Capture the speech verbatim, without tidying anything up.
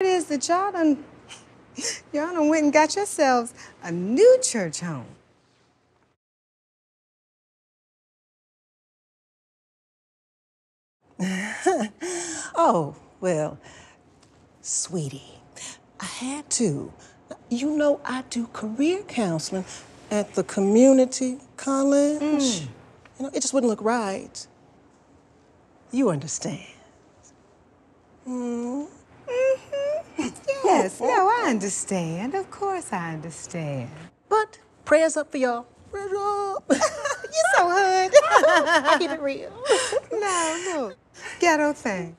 It is that y'all done, y'all done went and got yourselves a new church home. Oh, well, sweetie, I had to. You know I do career counseling at the community college. Mm. You know, it just wouldn't look right. You understand. Mm. Mm-hmm. Yes, no, I understand. Of course I understand. But prayers up for y'all. Prayers up. You're so hood. I keep it real. No, look. Ghetto thing.